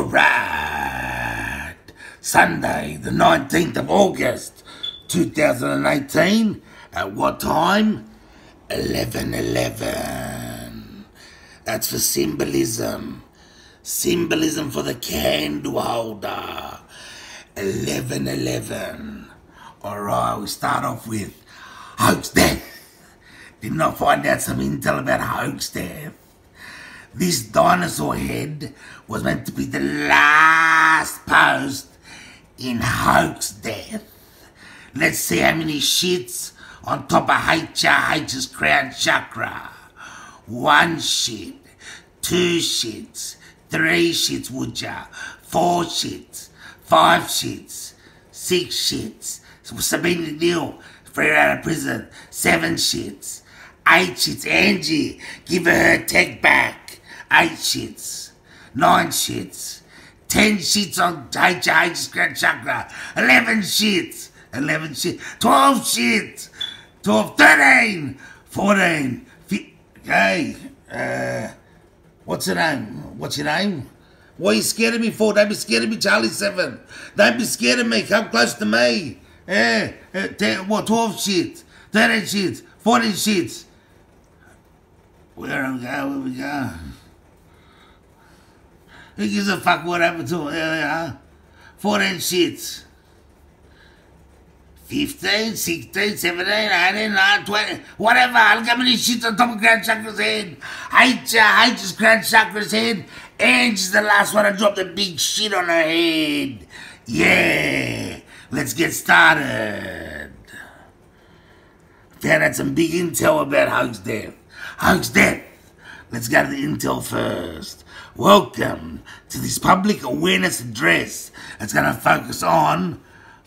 Alright, Sunday the 19th of August 2018, at what time? 11:11. That's for symbolism. Symbolism for the candle holder. 11:11. Alright, we start off with HoaX-DEATH. Did not find out some intel about HoaX-DEATH. This dinosaur head was meant to be the last post in HoaX-DEATH. Let's see how many shits on top of HRH's crown chakra. One shit, two shits, three shits would ya, four shits, five shits, six shits. Sabine McNeil, freed out of prison, seven shits, eight shits. Angie, give her tech back. Eight shits, nine shits, 10 shits on HH's crown chakra, 11 shits, 12 shits, 12, 13, 14, 15, okay, what's your name? Why are you scared of me for? Don't be scared of me, Charlie 7, don't be scared of me, come close to me, 12 shits, 13 shits, 14 shits, where we go, who gives a fuck what happened to him? There they are. 14 shits. 15, 16, 17, 18, 19, 20, whatever. Look how many shits on top of Grand Chakra's head. HH's Grand Chakra's head. Angie's the last one to drop the big shit on her head. Yeah. Let's get started. Found out some big intel about HoaX-DEATH. HoaX-DEATH. Let's go to the intel first. Welcome to this public awareness address. It's going to focus on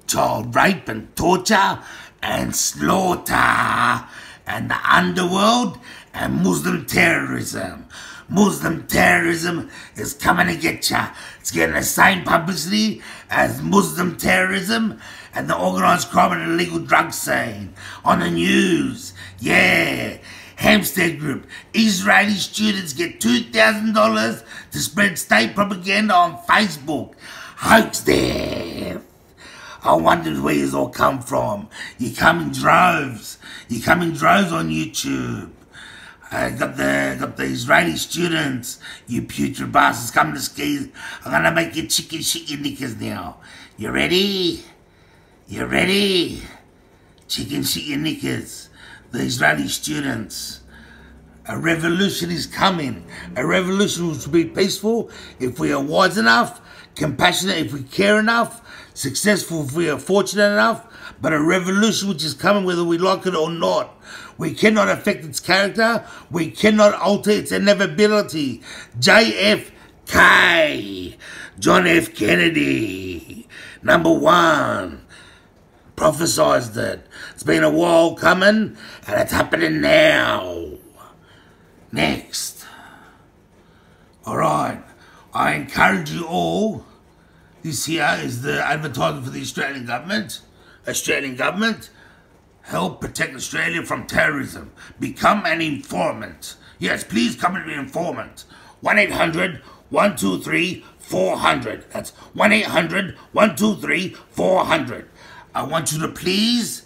child rape and torture and slaughter and the underworld and Muslim terrorism. Muslim terrorism is coming to get ya. It's getting the same publicity as Muslim terrorism and the organised crime and illegal drug scene on the news. Yeah. Hampstead group. Israeli students get $2,000 to spread state propaganda on Facebook. HoaX-DEATH. I wondered where you all come from. You come in droves. You come in droves on YouTube. I got the Israeli students. You putrid bastards coming to skis. I'm gonna make you chicken knickers now. You ready? You ready? Chicken knickers. The Israeli students. A revolution is coming. A revolution which will be peaceful if we are wise enough, compassionate if we care enough, successful if we are fortunate enough, but a revolution which is coming whether we like it or not. We cannot affect its character. We cannot alter its inevitability. JFK. John F. Kennedy. Number 1. Prophesized it. It's been a while coming and it's happening now. Next. Alright. I encourage you all. This here is the advertisement for the Australian government. Australian government. Help protect Australia from terrorism. Become an informant. Yes, please come and be an informant. 1-800-123-400. That's 1-800-123-400. I want you to please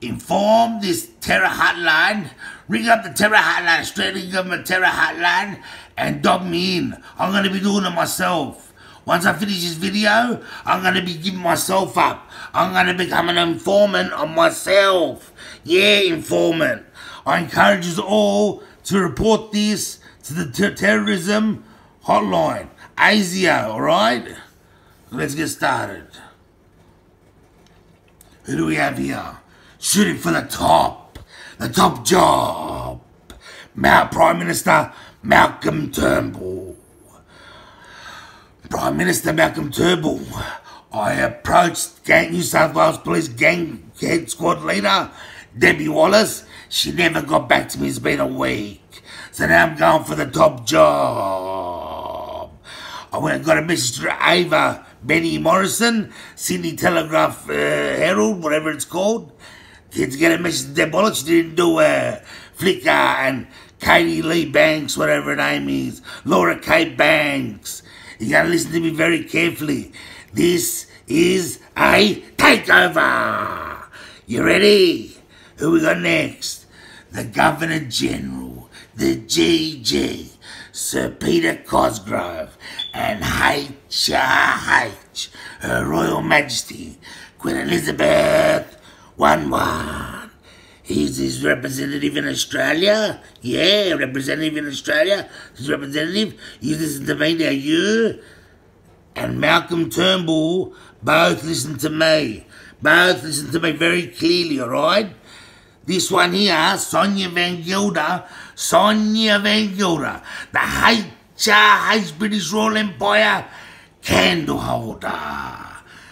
inform this terror hotline. Ring up the terror hotline, Australian government terror hotline, and dob me in. I'm going to be doing it myself. Once I finish this video, I'm going to be giving myself up. I'm going to become an informant on myself. Yeah, informant. I encourage you all to report this to the terrorism hotline. ASIO, alright? Let's get started. Who do we have here? Shooting for the top job. Prime Minister Malcolm Turnbull. Prime Minister Malcolm Turnbull. I approached New South Wales Police Gang Head Squad leader Debbie Wallace. She never got back to me. It's been a week. So now I'm going for the top job. I went and got a message to Ava. Benny Morrison, Sydney Telegraph Herald, whatever it's called. Kids get a message to Debola. She didn't do Flickr and Katie Lee Banks, whatever her name is. Laura K. Banks. You gotta listen to me very carefully. This is a takeover. You ready? Who we got next? The Governor General, the GG, Sir Peter Cosgrove, and HRH, Her Royal Majesty, Queen Elizabeth I. He's his representative in Australia. Yeah, representative in Australia. His representative. You listen to me now, you. And Malcolm Turnbull, both listen to me. Both listen to me very clearly, all right? This one here, Sonia van Gelder. Sonia van Gelder, the HRH British Royal Empire candle holder.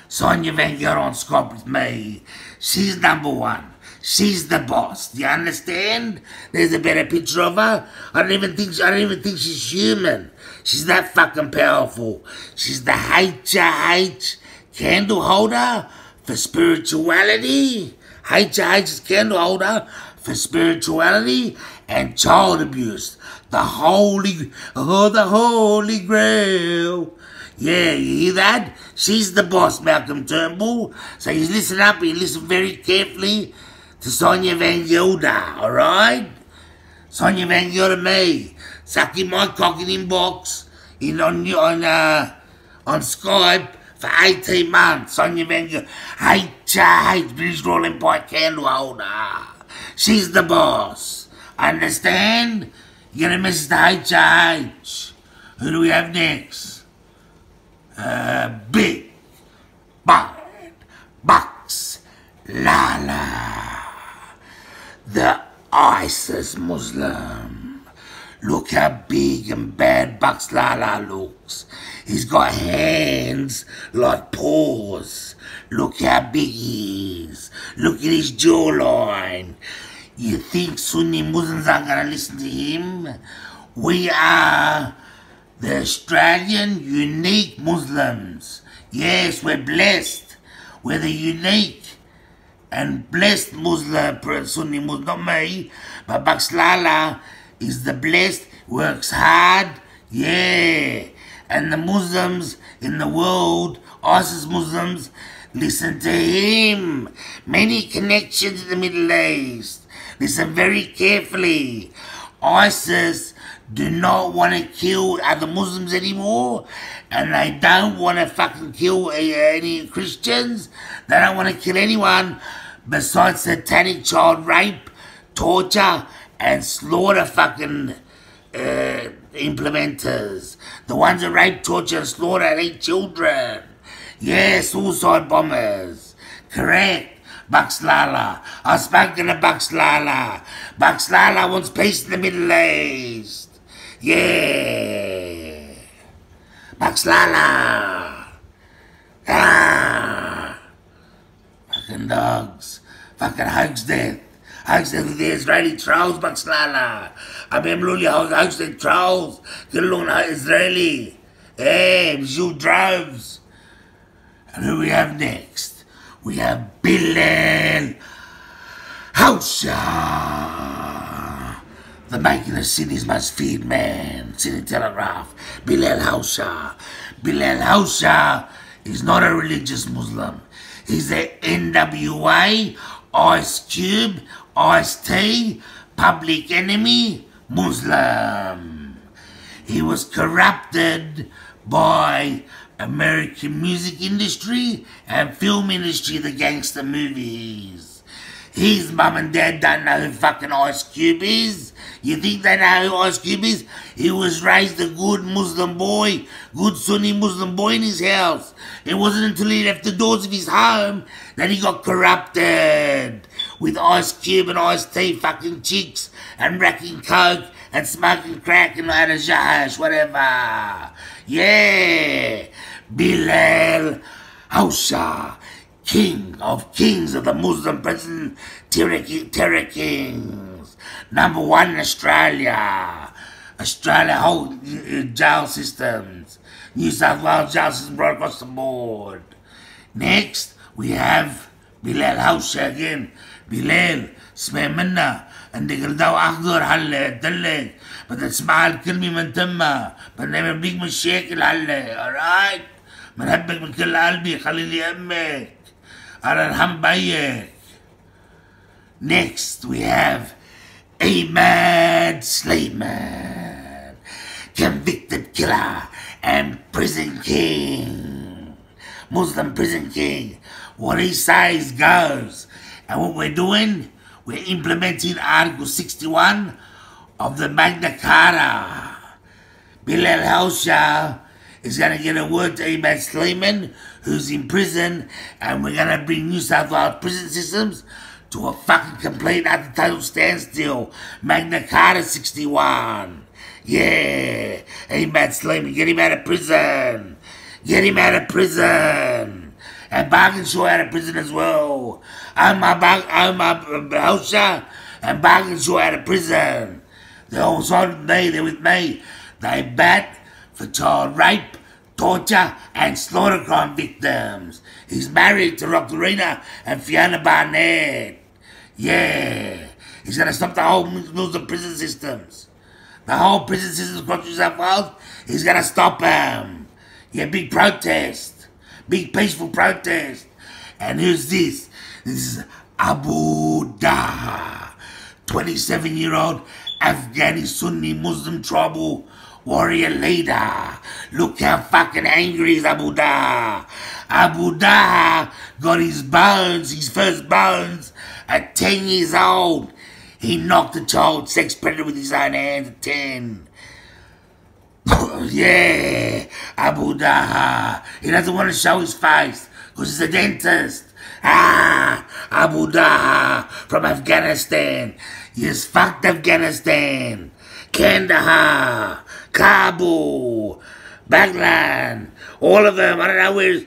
Sonia van Gelder on Skype with me. She's number one. She's the boss. Do you understand? There's a better picture of her. I don't even think she's human. She's that fucking powerful. She's the HRH candle holder for spirituality. HRH's candle holder for spirituality and child abuse. The holy grail. Yeah, you hear that? She's the boss, Malcolm Turnbull. So you listen up, you listen very carefully to Sonia van Gelder, alright? Sonia van Gelder, me, sucking my cock in inbox on Skype for 18 months. Sonia van Gelder, HRH, British Royal Empire candle holder. She's the boss. Understand? You're gonna message the HRH. Who do we have next? Big Bad Bax Lala, the ISIS Muslim. Look how big and bad Bax Lala looks. He's got hands like paws. Look how big he is. Look at his jawline. You think Sunni Muslims aren't going to listen to him? We are the Australian unique Muslims. Yes, we're blessed. We're the unique and blessed Muslim, Sunni Muslim, not me, but Bax Lala is the blessed, works hard, yeah. And the Muslims in the world, ISIS Muslims, listen to him. Many connections in the Middle East. Listen very carefully. ISIS do not want to kill other Muslims anymore, and they don't want to fucking kill any Christians. They don't want to kill anyone besides satanic child rape, torture, and slaughter fucking implementers. The ones that rape, torture, and slaughter and eat children. Yes, suicide bombers. Correct. Bax Lala. I spoke to Bax Lala. Bax Lala wants peace in the Middle East. Yeah. Bax Lala. Ah. Fucking dogs. Fucking HoaX-XIX. HoaX-XIX with the Israeli trolls, Bax Lala. I mean, really HoaX-XIX trolls. Get along with Israeli. Hey, Mizzou droves. And who we have next? We have Bilal Housha, the making of Sydney's most feared man, Sydney Telegraph. Bilal Housha. Bilal Housha is not a religious Muslim. He's a NWA, Ice Cube, Ice T, Public Enemy Muslim. He was corrupted by American music industry and film industry, the gangster movies. His mum and dad don't know who fucking Ice Cube is. You think they know who Ice Cube is? He was raised a good Muslim boy, good Sunni Muslim boy in his house. It wasn't until he left the doors of his home that he got corrupted with Ice Cube and Ice T fucking chicks and racking coke and smoking crack and whatever. Yeah. Bilal Housha, king of kings of the Muslim prison, terror kings. Number one in Australia. Australia whole jail systems. New South Wales jail systems right across the board. Next, we have Bilal Housha again. Bilal Sleiman, عندك رضا واحضر هلا قلتلك بدنا نسمعها الكلمه من تمها، بدنا نعمل بيك مشاكل هلا. اورايت بنحبك من كل قلبي، خلي لي امك، انا ارحم بيك. Next we have Imad Sleiman, convicted killer and prison king, Muslim prison king. What he says goes. And what we're doing, we're implementing Article 61 of the Magna Carta. Bilal Housha is going to get a word to Imad Sleiman, who's in prison, and we're going to bring New South Wales prison systems to a fucking complete utter total standstill. Magna Carta 61. Yeah. Imad Sleiman, get him out of prison. Get him out of prison. And Bargain Shaw out of prison as well. I'm Helsha and Bargain Shaw out of prison. They're also on me. They're with me. They bat for child rape, torture and slaughter crime victims. He's married to Dr. Reina and Fiona Barnett. Yeah. He's going to stop the whole Muslim prison systems. The whole prison system across New South Wales, he's going to stop them. Yeah, big protest. Big peaceful protest. And who's this? This is Abu Daha, 27-year-old Afghani Sunni Muslim tribal warrior leader. Look how fucking angry is Abu Daha. Abu Daha got his bones, his first bones, at 10 years old. He knocked a child sex predator with his own hands at 10. Yeah, Abu Daha. He doesn't want to show his face because he's a dentist. Ah, Abu Daha from Afghanistan. Yes, fucked Afghanistan. Kandahar, Kabul, Baglan, all of them. I don't know where he's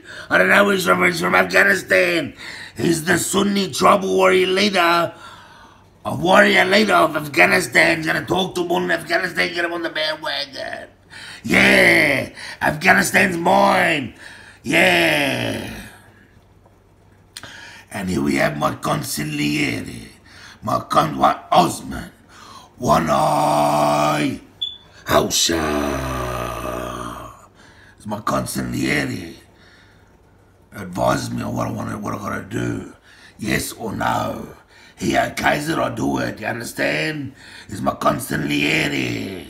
from Afghanistan. He's the Sunni tribal warrior leader. A warrior leader of Afghanistan. He's gonna talk to him on Afghanistan, get him on the bandwagon. Yeah, Afghanistan's mine. Yeah. And here we have my consigliere, Osman, One Eye Helsha. It's my consigliere. Advises me on what I gotta do. Yes or no. He okays it, I do it, you understand? It's my consigliere,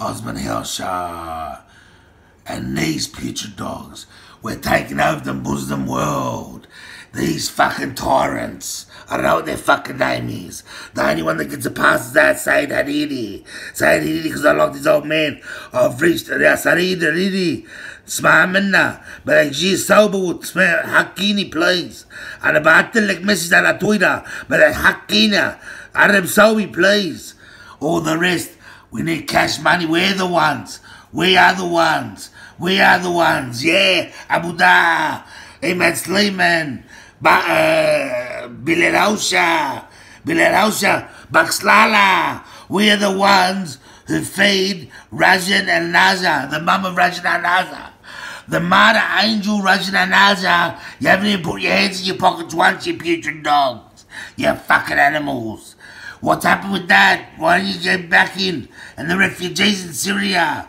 Osman Helsha. And these putrid dogs, we're taking over the Muslim world. These fucking tyrants. I don't know what their fucking name is. The only one that gets a pass is that Said Hariri. Said Hariri, because I like this old man. I've reached Said Hariri. Smaamina. But like, she's sober with Sma Hakini, please. And about the like message on Twitter. But like, Hakina. Arab Sobi, please. All the rest. We need cash money. We're the ones. We are the ones. We are the ones. Yeah. Abu Daha. Imad Sleiman. Bilal Housha, Bax Lala. We are the ones who feed Razan al-Najjar, the mum of Razan al-Najjar. The martyr angel Razan al-Najjar. You haven't even put your hands in your pockets once, you putrid dogs. You fucking animals. What's happened with that? Why don't you get back in? And the refugees in Syria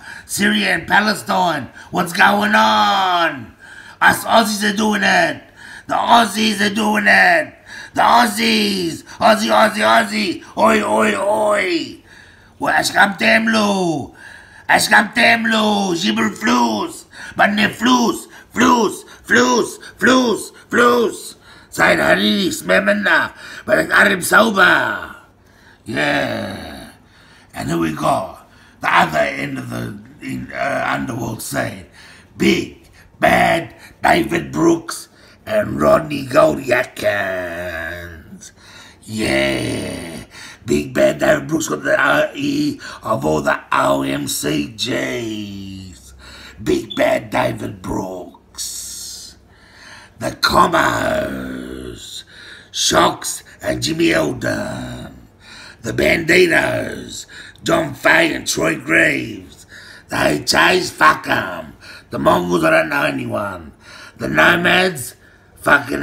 and Palestine. What's going on? Us Aussies are doing it. The Aussies are doing it. The Aussies. Aussie. Oi. Well, Ashkam Tamlu. Jibberfloos. Flus. Said Hariri, Smemana. But it's Arab Sauba. Yeah. And here we go. The other end of the underworld scene. Big, bad David Brooks and Rodney Goldiakins. Yeah. Big bad David Brooks got the RE of all the OMCGs. Big bad David Brooks. The Commos. Shocks and Jimmy Eldon. The Banditos. John Fay and Troy Greaves. They chase, fuck 'em. The Mongols, I don't know anyone. The Nomads. Fucking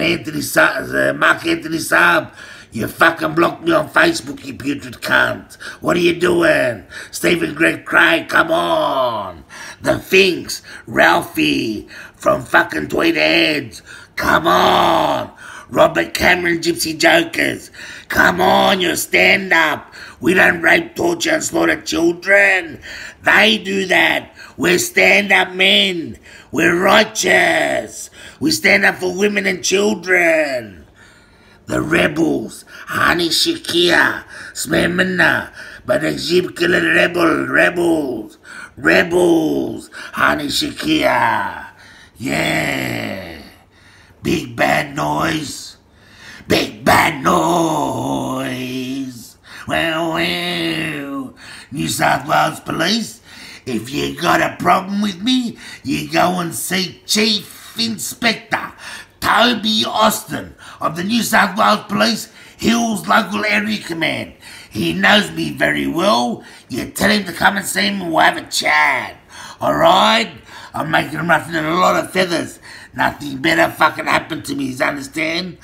Mark Anthony Saab, You fucking blocked me on Facebook, you putrid cunt. What are you doing? Stephen Greg Craig, come on. The Finks, Ralphie from fucking Tweed Heads, come on. Robert Cameron, Gypsy Jokers, come on, you stand up. We don't rape, torture and slaughter children. They do that. We're stand-up men. We're righteous. We stand up for women and children. The rebels, Hani Shakia, Smemina, Banajib Killer Rebels, Hani Shakia. Yeah. Big bad noise. Big bad noise. Well. New South Wales Police, if you got a problem with me, you go and see Chief Inspector Toby Austin of the New South Wales Police Hills Local Area Command. He knows me very well. You tell him to come and see him and we'll have a chat. Alright? I'm making him ruffle in a lot of feathers. Nothing better fucking happened to me, you understand?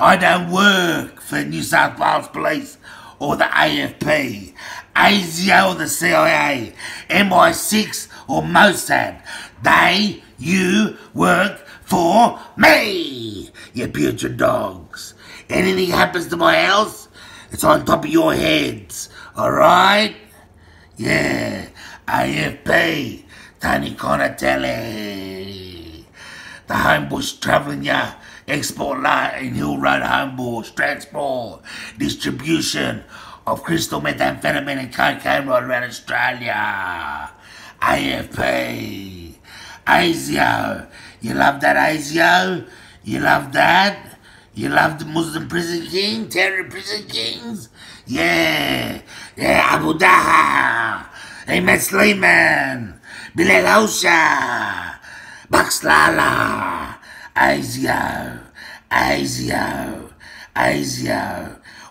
I don't work for New South Wales Police or the AFP, ASIO or the CIA, MI6 or MOSSAD. They, you, work for me, you putrid dogs. Anything happens to my house, it's on top of your heads, alright? Yeah, AFP, Tony Connatelli, the Homebush Travelling Yard, Export Line in Hill Road, Homebush, Transport, Distribution of Crystal Methamphetamine and Cocaine right around Australia, AFP, ASIO. You love that, ASIO? You love that? You love the Muslim prison king? Terror prison kings? Yeah. Yeah, Abu Daha. Imad Sleiman. Bilal Housha. Bax Lala. ASIO.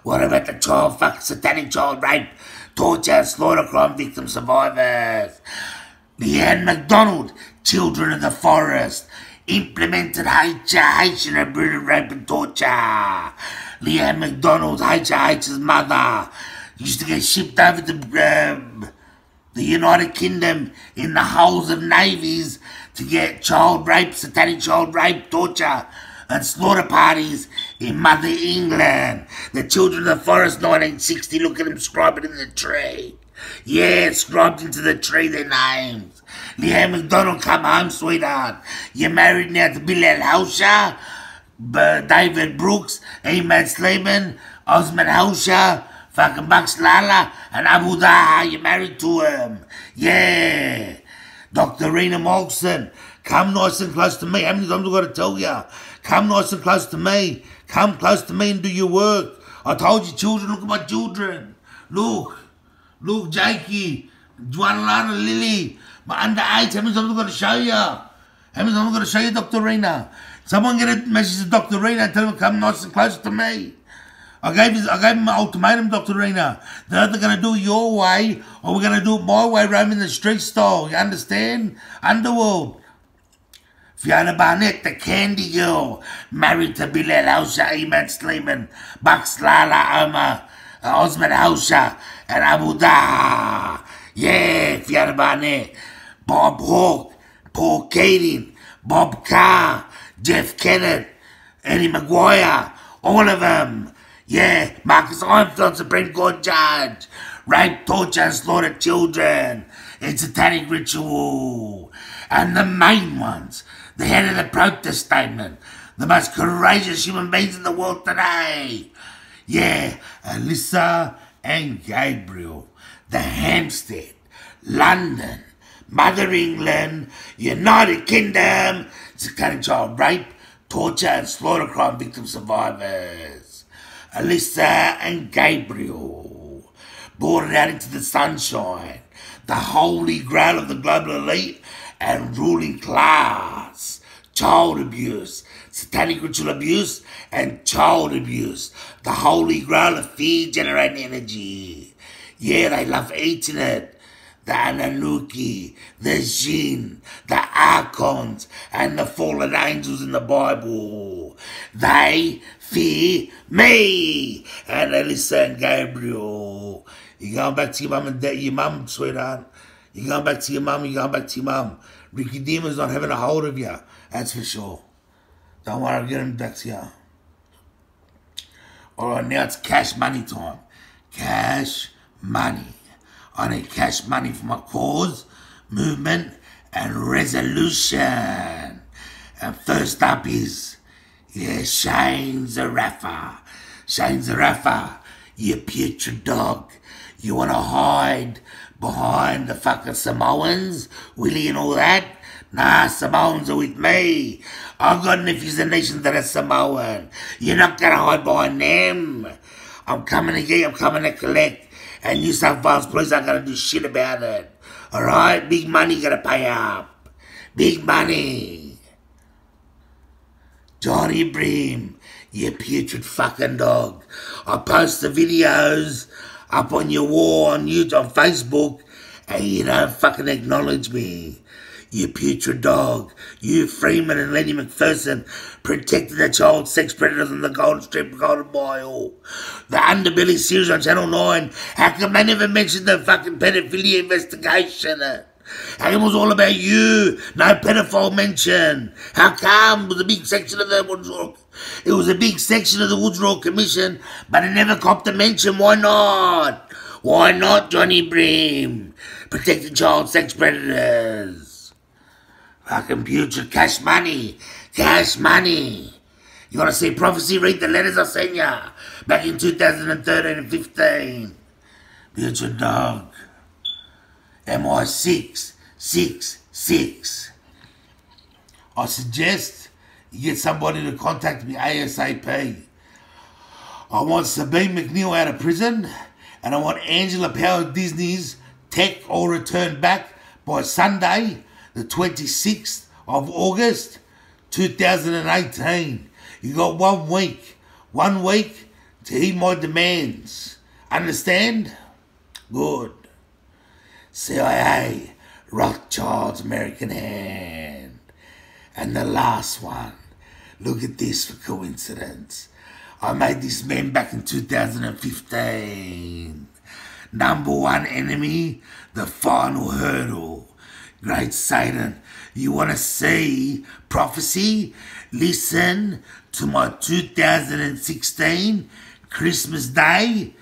What about the child fuck, satanic child rape, torture and slaughter crime victim survivors? Leanne McDonald. Children of the Forest, implemented HRH in her brutal rape and torture. Leanne McDonald, HRH's mother, used to get shipped over to the United Kingdom in the hulls of navies to get child rape, satanic child rape, torture and slaughter parties in Mother England. The Children of the Forest, 1960, look at them scribing in the tree. Yeah, scribed into the tree their names. Leanne McDonald, come home, sweetheart. You're married now to Bilal Housha, David Brooks, Imad Sleiman, Osman Helsha, fucking Bax Lala, and Abu Daha. You're married to him. Yeah. Dr. Reina Michaelson, come nice and close to me. How many times have I got to tell you? Come nice and close to me. Come close to me and do your work. I told you, children, look at my children. Look, Jakey, Juanlana, Lily. My underage, how many times am I going to show you? How many times am I going to show you, Dr. Reina? Someone get a message to Dr. Reina and tell him to come nice and close to me. I gave him an ultimatum, Dr. Reina. They're either going to do it your way or we're going to do it my way, roaming the street style. You understand? Underworld. Fiona Barnett, the candy girl, married to Bilal Housha, Imad Sleiman, Bax Lala, Omar, Osman Helsha, and Abu Daha. Yeah, Fiona Barnett. Bob Hawke, Paul Keating, Bob Carr, Jeff Kennett, Eddie McGuire, all of them. Yeah, Marcus Einfeld, Supreme Court Judge, rape, torture and slaughtered children in satanic ritual. And the main ones, the head of the protest statement, the most courageous human beings in the world today. Yeah, Alyssa and Gabriel, the Hampstead, London, Mother England, United Kingdom, satanic child rape, torture and slaughter crime victim survivors. Alyssa and Gabriel, boarded out into the sunshine, the holy grail of the global elite and ruling class, child abuse, satanic ritual abuse and child abuse, the holy grail of fear-generating energy. Yeah, they love eating it. The Ananuki, the Jinn, the Archons, and the fallen angels in the Bible. They fear me. And Alyssa and Gabriel. You're going back to your mum and dad, your mum, sweetheart. You're going back to your mum, you're going back to your mum. Ricky Demon's not having a hold of you, that's for sure. Don't worry, I'll get him back to you. Alright, now it's cash money time. Cash money. I need cash money for my cause, movement, and resolution. And first up is, yeah, Shane Zarafa. Shane Zarafa, you putrid dog. You want to hide behind the fucking Samoans, Willie and all that? Nah, Samoans are with me. I've got nephews and nations that are Samoan. You're not going to hide behind them. I'm coming to get you, I'm coming to collect. And New South Wales police aren't going to do shit about it. Alright? Big money going to pay up. Big money. Johnny Bream, you putrid fucking dog. I post the videos up on your wall on YouTube, on Facebook, and you don't fucking acknowledge me. You putrid dog. You Freeman and Lenny McPherson protected the child sex predators in the Golden Strip, Golden Mile. The Underbelly series on Channel 9. How come they never mentioned the fucking pedophilia investigation? It was all about you. No pedophile mention. How come? It was a big section of the Woodrow. It was a big section of the Woodrow Commission, but it never copped a mention. Why not? Why not, Johnny Bream? Protecting child sex predators. Fucking putrid cash money. Cash money. You want to see prophecy? Read the letters I sent ya back in 2013 and 15. Putrid dog. MI666. I suggest you get somebody to contact me ASAP. I want Sabine McNeil out of prison, and I want Angela Power Disney's tech all returned back by Sunday, the 26th of August, 2018. You got 1 week. 1 week to heed my demands. Understand? Good. CIA, Rothschild's American hand. And the last one. Look at this for coincidence. I made this meme back in 2015. Number one enemy, the final hurdle. Great Satan, you want to see prophecy? Listen to my 2016 Christmas Day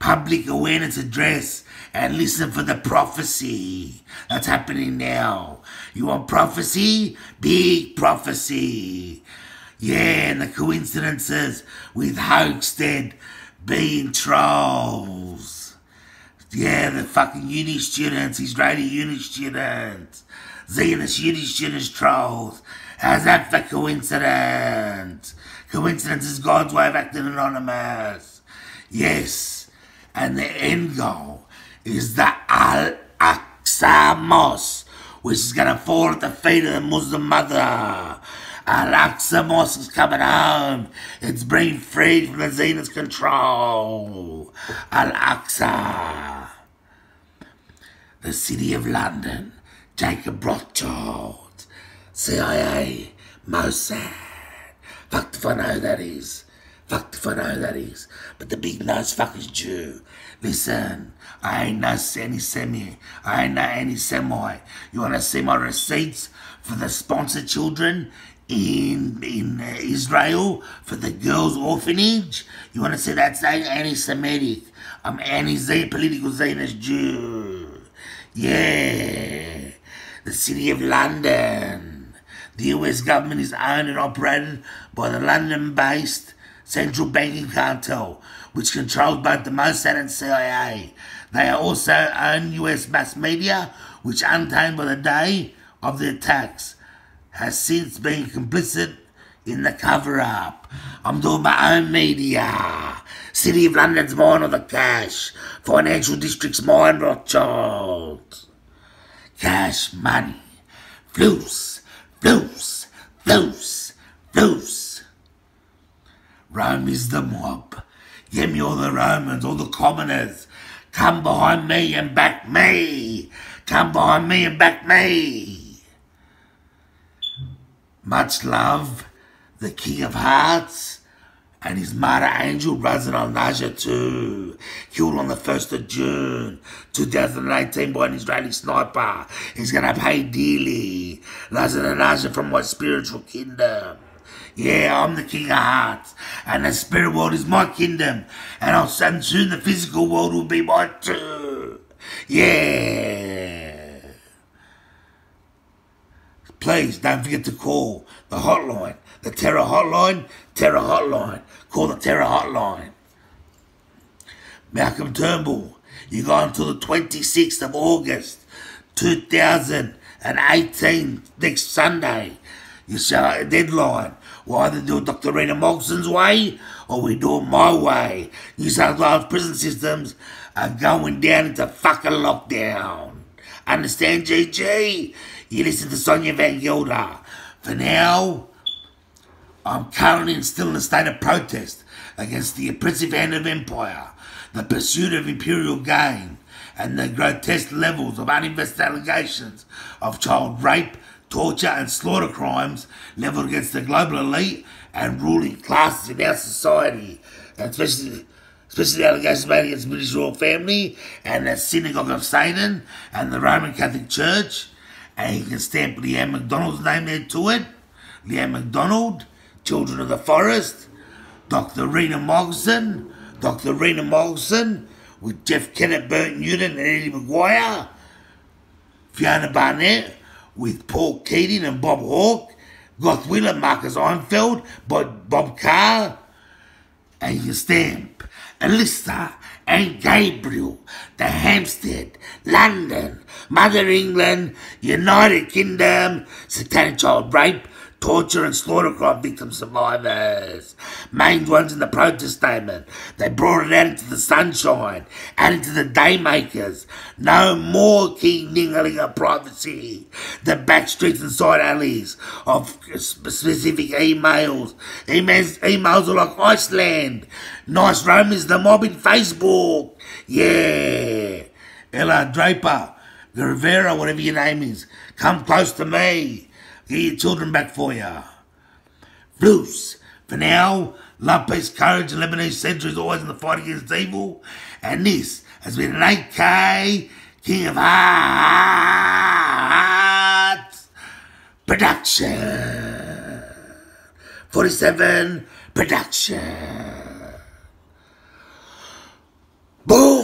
public awareness address and listen for the prophecy that's happening now. You want prophecy? Big prophecy. Yeah, and the coincidences with HoaX-$-DEATH being trolls. Yeah, the fucking uni students, Israeli uni students, Zionist uni students, trolls. How's that for coincidence? Coincidence is God's way of acting anonymous. Yes, and the end goal is the Al-Aqsa Mosque, which is going to fall at the feet of the Muslim mother. Al-Aqsa Mosque is coming home. It's being freed from the Zionist control. Al-Aqsa. The City of London. Jacob Rothschild. CIA. MOSSAD. Fucked if I know who that is. Fucked if I know who that is. But the big nose fuck is Jew. Listen, I ain't no anti-Semite. I ain't no anti-Semite. You want to see my receipts for the sponsored children? In Israel for the girls' orphanage. You want to say that's anti-Semitic. I'm anti-political Zionist Jew. Yeah. The City of London. The US government is owned and operated by the London-based central banking cartel, which controls both the Mossad and CIA. They also own US mass media, which untamed by the day of the attacks has since been complicit in the cover-up. I'm doing my own media. City of London's mine on the cash. Financial district's mine, Rothschild. Cash money. Fluce, fluce, fluce, fluce. Rome is the mob. Get me all the Romans, all the commoners. Come behind me and back me. Come behind me and back me. Much love, the King of Hearts, and his martyr angel, Razan al-Najjar, too, killed on the 1st of June, 2018 by an Israeli sniper. He's going to pay dearly. Razan al-Najjar from my spiritual kingdom. Yeah, I'm the King of Hearts, and the spirit world is my kingdom, and I'll send soon the physical world will be mine too. Yeah. Please don't forget to call the hotline, the terror hotline, Call the terror hotline. Malcolm Turnbull, you got until the 26th of August, 2018, next Sunday. You set a deadline. We'll either do it Dr. Reina Michelson's way, or we do it my way. New South Wales prison systems are going down into fucking lockdown. Understand, GG? You listen to Sonia van Gelder. For now, I'm currently still in a state of protest against the oppressive hand of empire, the pursuit of imperial gain, and the grotesque levels of uninvested allegations of child rape, torture and slaughter crimes levelled against the global elite and ruling classes in our society, especially the allegations made against the British royal family and the synagogue of Satan and the Roman Catholic Church. And he can stamp Leanne McDonald's name there to it. Leanne McDonald, Children of the Forest, Dr. Reina Michaelson, with Jeff Kennett, Bert Newton and Eddie McGuire, Fiona Barnett, with Paul Keating and Bob Hawke, Gothwiller, Marcus Einfeld, Bob Carr, and you stamp Alyssa and Gabriel, the Hampstead, London, Mother England, United Kingdom, satanic child rape, torture and slaughter crime victim survivors. Main ones in the protest statement. They brought it out into the sunshine, out into the daymakers. No more king niggling of privacy. The back streets and side alleys of specific emails. Emails are like Iceland. Nice Rome is the mob in Facebook. Yeah. Ella Draper, the Rivera, whatever your name is, come close to me. Get your children back for ya. Bruce, for now, love, peace, courage, and Lebanese century is always in the fight against evil. And this has been an 8K King of Hearts production. 47 production. Boom!